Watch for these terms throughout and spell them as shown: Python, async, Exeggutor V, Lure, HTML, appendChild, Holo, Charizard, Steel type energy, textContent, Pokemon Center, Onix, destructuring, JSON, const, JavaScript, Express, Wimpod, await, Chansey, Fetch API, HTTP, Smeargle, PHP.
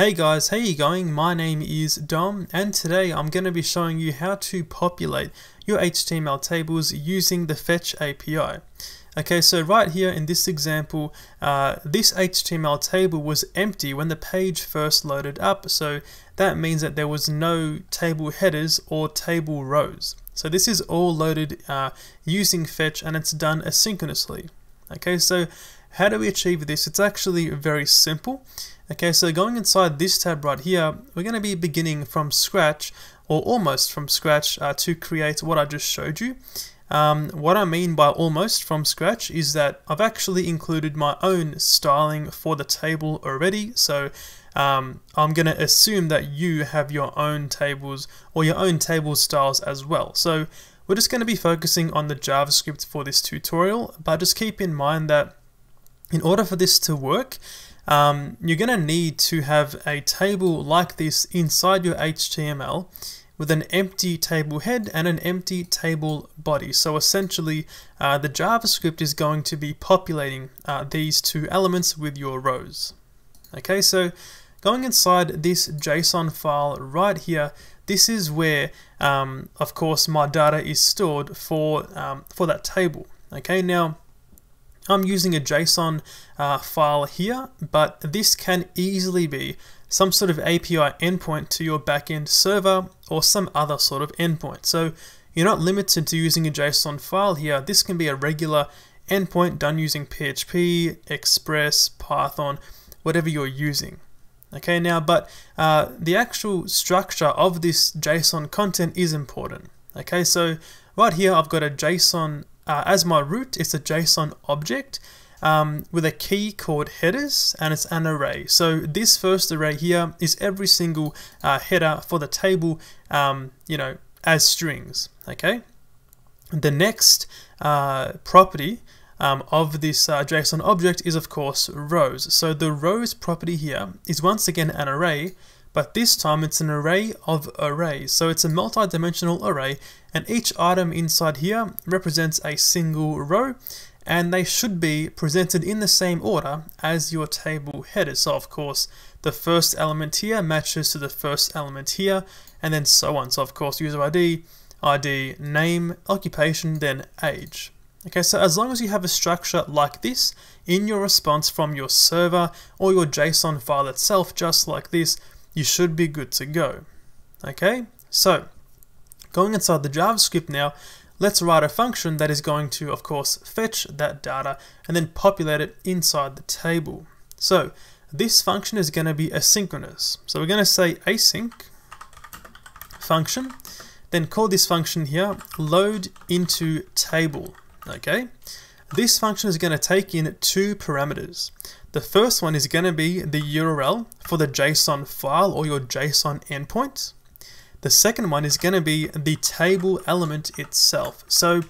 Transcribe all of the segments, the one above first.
Hey guys, how you going? My name is Dom, and today I'm going to be showing you how to populate your HTML tables using the Fetch API. Okay, so right here in this example, this HTML table was empty when the page first loaded up, so that means that there was no table headers or table rows. So this is all loaded using Fetch, and it's done asynchronously. Okay, so how do we achieve this? It's actually very simple. Okay, so going inside this tab right here, we're going to be beginning from scratch, or almost from scratch, to create what I just showed you. What I mean by almost from scratch is that I've actually included my own styling for the table already. So I'm going to assume that you have your own tables or your own table styles as well. So we're just going to be focusing on the JavaScript for this tutorial, but just keep in mind that in order for this to work, you're going to need to have a table like this inside your HTML with an empty table head and an empty table body. So essentially, the JavaScript is going to be populating these two elements with your rows. Okay, so going inside this JSON file right here, this is where, of course, my data is stored for that table. Okay, now I'm using a JSON file here, but this can easily be some sort of API endpoint to your backend server or some other sort of endpoint. So you're not limited to using a JSON file here. This can be a regular endpoint done using PHP, Express, Python, whatever you're using. Okay, now, but the actual structure of this JSON content is important. Okay, so right here I've got a JSON as my root. It's a JSON object with a key called headers, and it's an array. So this first array here is every single header for the table, you know, as strings. Okay. The next property of this JSON object is, of course, rows. So the rows property here is once again an array, but this time it's an array of arrays. So it's a multi-dimensional array, and each item inside here represents a single row, and they should be presented in the same order as your table headers. So of course, the first element here matches to the first element here, and then so on. So of course, user ID, ID, name, occupation, then age. Okay, so as long as you have a structure like this in your response from your server or your JSON file itself, just like this, you should be good to go. Okay, so going inside the JavaScript now, let's write a function that is going to, of course, fetch that data and then populate it inside the table. So this function is going to be asynchronous. So we're going to say async function, then call this function here load into table. Okay, this function is going to take in two parameters. The first one is going to be the URL for the JSON file or your JSON endpoint. The second one is going to be the table element itself. So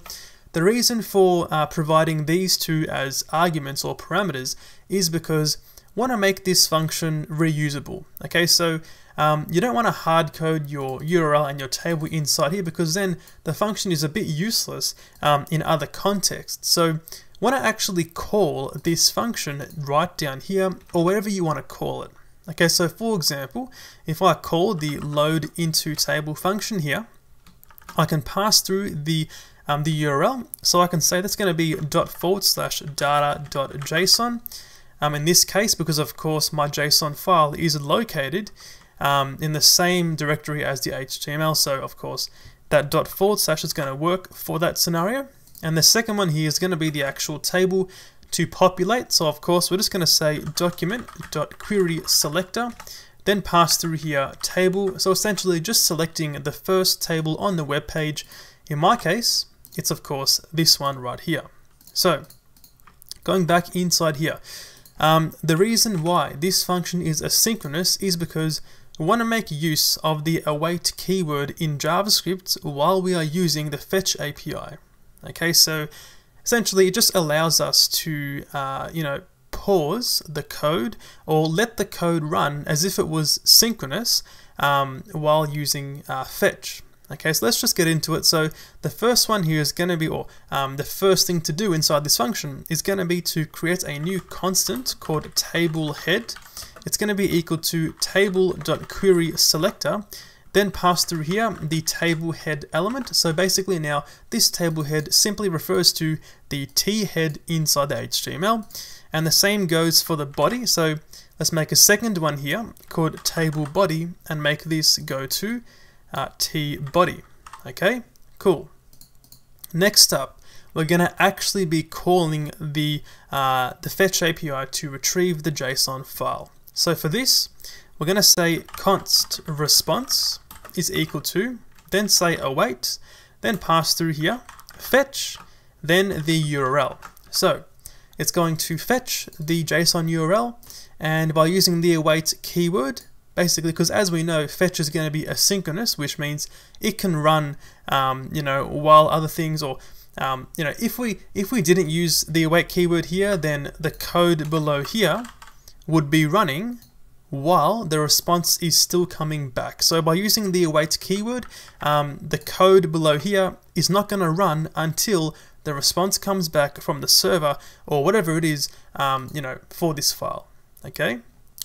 the reason for providing these two as arguments or parameters is because we want to make this function reusable. Okay, so you don't want to hard code your URL and your table inside here, because then the function is a bit useless in other contexts. So I want to actually call this function right down here, or wherever you want to call it. Okay, so for example, if I call the load into table function here, I can pass through the URL. So I can say that's going to be ./data.json. In this case, because of course my JSON file is located in the same directory as the HTML, so of course that ./ is going to work for that scenario. And the second one here is going to be the actual table to populate. So of course, we're just going to say document.querySelector, then pass through here table. So essentially just selecting the first table on the web page. In my case, it's of course this one right here. So going back inside here, the reason why this function is asynchronous is because we want to make use of the await keyword in JavaScript while we are using the Fetch API. Okay, so essentially it just allows us to, you know, pause the code or let the code run as if it was synchronous while using Fetch. Okay, so let's just get into it. So the first one here is going to be, or the first thing to do inside this function is going to be to create a new constant called table head, it's going to be equal to table.querySelector. Then pass through here the table head element. So basically now this table head simply refers to the T head inside the HTML. And the same goes for the body. So let's make a second one here called table body and make this go to T body. Okay, cool. Next up, we're going to actually be calling the Fetch API to retrieve the JSON file. So for this, we're going to say const response is equal to, then say await, then pass through here, fetch, then the URL. So it's going to fetch the JSON URL, and by using the await keyword, basically, because as we know, fetch is going to be asynchronous, which means it can run, you know, while other things, or you know, if we didn't use the await keyword here, then the code below here would be running while the response is still coming back. So by using the await keyword, the code below here is not going to run until the response comes back from the server or whatever it is, you know, for this file. Okay,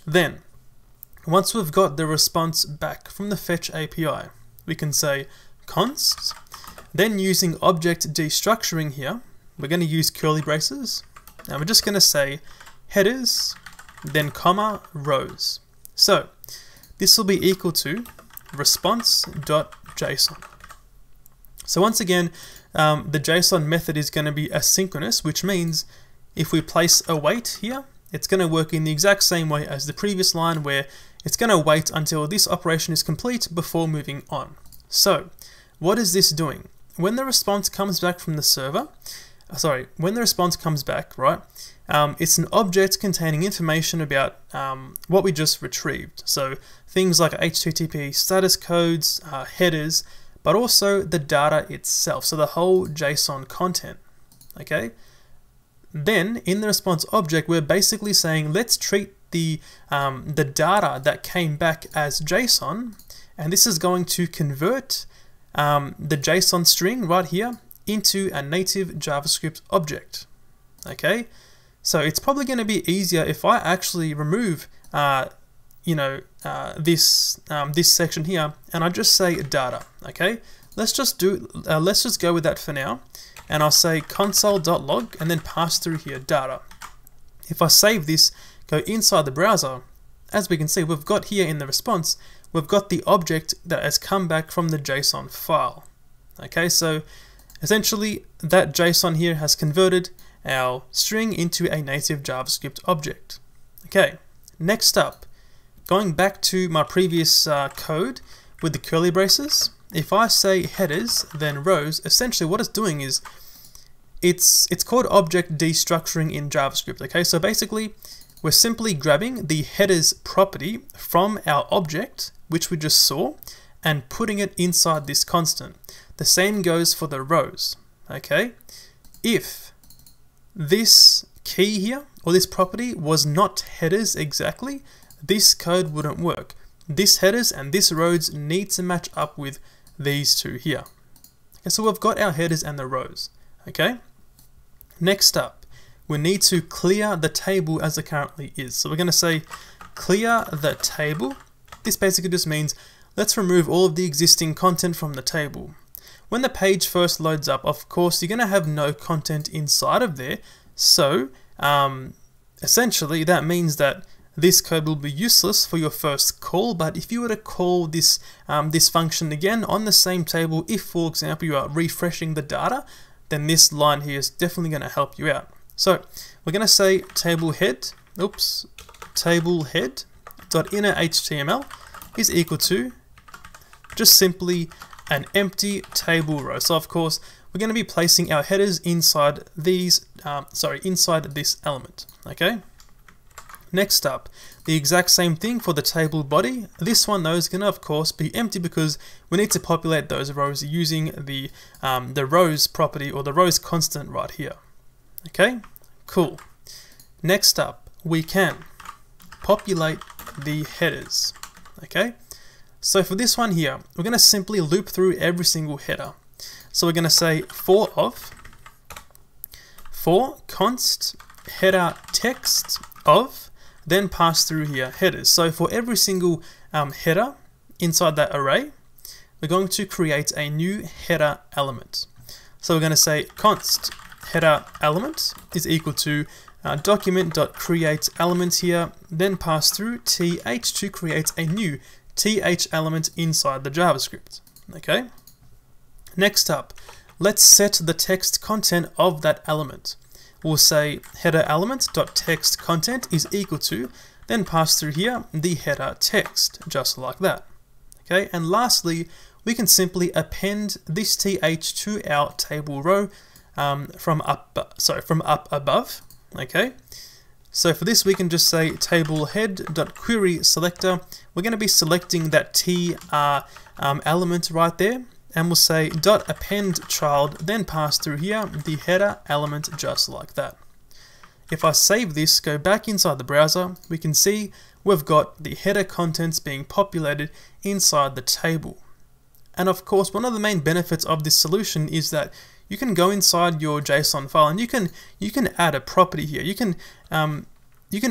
then once we've got the response back from the Fetch API, we can say const. Then using object destructuring here, we're going to use curly braces, and we're just going to say headers, then comma, rows. So this will be equal to response.json. So once again, the JSON method is going to be asynchronous, which means if we place await here, it's going to work in the exact same way as the previous line, where it's going to wait until this operation is complete before moving on. So what is this doing? When the response comes back from the server, when the response comes back, right, it's an object containing information about what we just retrieved. So things like HTTP status codes, headers, but also the data itself. So the whole JSON content, okay? Then in the response object, we're basically saying, let's treat the data that came back as JSON. And this is going to convert the JSON string right here into a native JavaScript object, okay? So it's probably going to be easier if I actually remove, you know, this section here, and I just say data, okay? Let's just go with that for now, and I'll say console.log and then pass through here data. If I save this, go inside the browser, as we can see, we've got here in the response, we've got the object that has come back from the JSON file, okay? So essentially, that JSON here has converted our string into a native JavaScript object. Okay, next up, going back to my previous code with the curly braces, if I say headers, then rows, essentially what it's doing is, it's called object destructuring in JavaScript, okay? So basically, we're simply grabbing the headers property from our object, which we just saw, and putting it inside this constant. The same goes for the rows, okay? If this key here, or this property, was not headers exactly, this code wouldn't work. This headers and this rows need to match up with these two here. Okay, so we've got our headers and the rows, okay? Next up, we need to clear the table as it currently is. So we're gonna say clear the table. This basically just means let's remove all of the existing content from the table. When the page first loads up, of course, you're going to have no content inside of there. So essentially, that means that this code will be useless for your first call. But if you were to call this, this function again on the same table, if, for example, you are refreshing the data, then this line here is definitely going to help you out. So we're going to say table head.innerHTML is equal to just simply an empty table row. So of course, we're going to be placing our headers inside these, inside this element, okay? Next up, the exact same thing for the table body. This one though is going to of course be empty because we need to populate those rows using the rows property, or the rows constant right here. Okay, cool. Next up, we can populate the headers, okay? So for this one here, we're going to simply loop through every single header. So we're going to say for const header text of, then pass through here headers. So for every single header inside that array, we're going to create a new header element. So we're going to say const header element is equal to document.create element here, then pass through th to create a new th element inside the JavaScript. Okay. Next up, let's set the text content of that element. We'll say header element.textContent is equal to, then pass through here the header text, just like that. Okay, and lastly, we can simply append this th to our table row from up above. Okay, so for this we can just say table head.querySelector. We're going to be selecting that tr element right there, and we'll say dot appendChild, then pass through here the header element, just like that. If I save this, go back inside the browser, we can see we've got the header contents being populated inside the table. And of course, one of the main benefits of this solution is that you can go inside your JSON file and you can add a property here. You can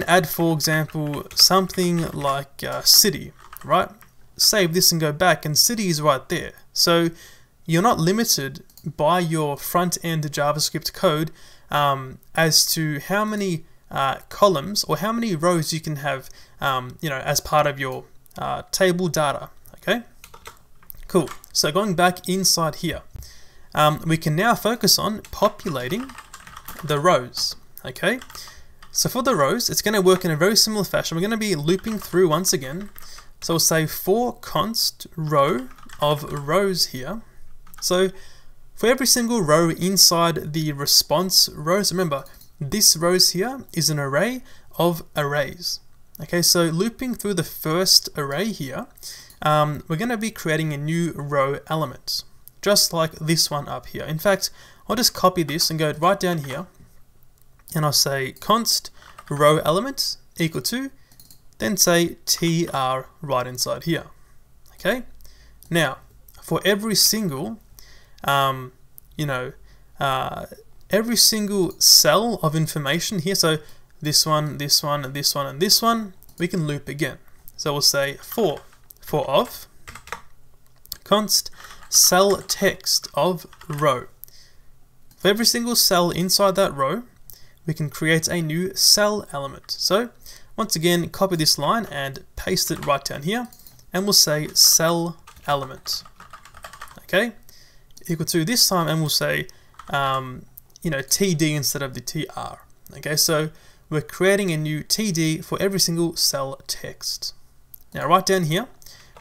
add, for example, something like city, right? Save this and go back, and city is right there. So you're not limited by your front-end JavaScript code as to how many columns or how many rows you can have, you know, as part of your table data. Okay, cool. So going back inside here, we can now focus on populating the rows. Okay, so for the rows, it's going to work in a very similar fashion. We're going to be looping through once again. So we'll say for const row of rows here. So for every single row inside the response rows, remember this rows here is an array of arrays. Okay, so looping through the first array here, we're going to be creating a new row element, just like this one up here. In fact, I'll just copy this and go right down here, and I'll say const row element equal to, then say tr right inside here. Okay, now for every single every single cell of information here, so this one, this one, this one, and this one, we can loop again. So we'll say for of const cell text of row. For every single cell inside that row, we can create a new cell element. So once again, copy this line and paste it right down here, and we'll say cell element. Okay, equal to this time, and we'll say td instead of the tr. Okay, so we're creating a new td for every single cell text. Now right down here,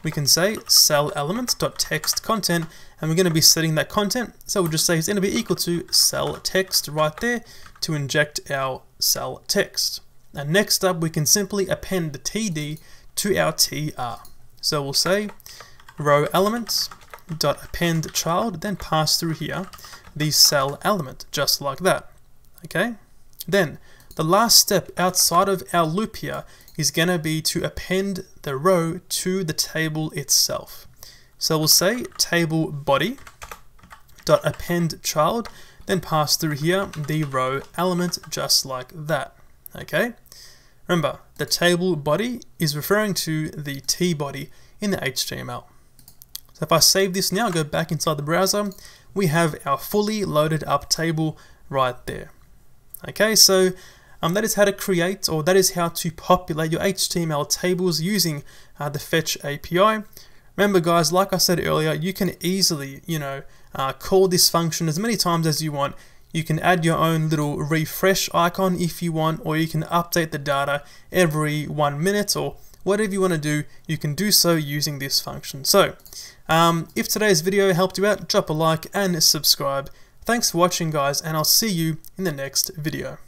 we can say cell elements.textContent, and we're going to be setting that content. So we'll just say it's going to be equal to cell text right there to inject our cell text. And next up, we can simply append the td to our tr. So we'll say row elements dot append child, then pass through here the cell element, just like that. Okay, then the last step outside of our loop here is going to be to append the row to the table itself. So we'll say table body dot append child, then pass through here the row element, just like that. Okay, remember, the table body is referring to the T body in the HTML. So if I save this now, go back inside the browser, we have our fully loaded up table right there. Okay, so that is how to create, or that is how to populate your HTML tables using the Fetch API. Remember guys, like I said earlier, you can easily, call this function as many times as you want. You can add your own little refresh icon if you want, or you can update the data every 1 minute, or whatever you want to do, you can do so using this function. So, if today's video helped you out, drop a like and subscribe. Thanks for watching guys, and I'll see you in the next video.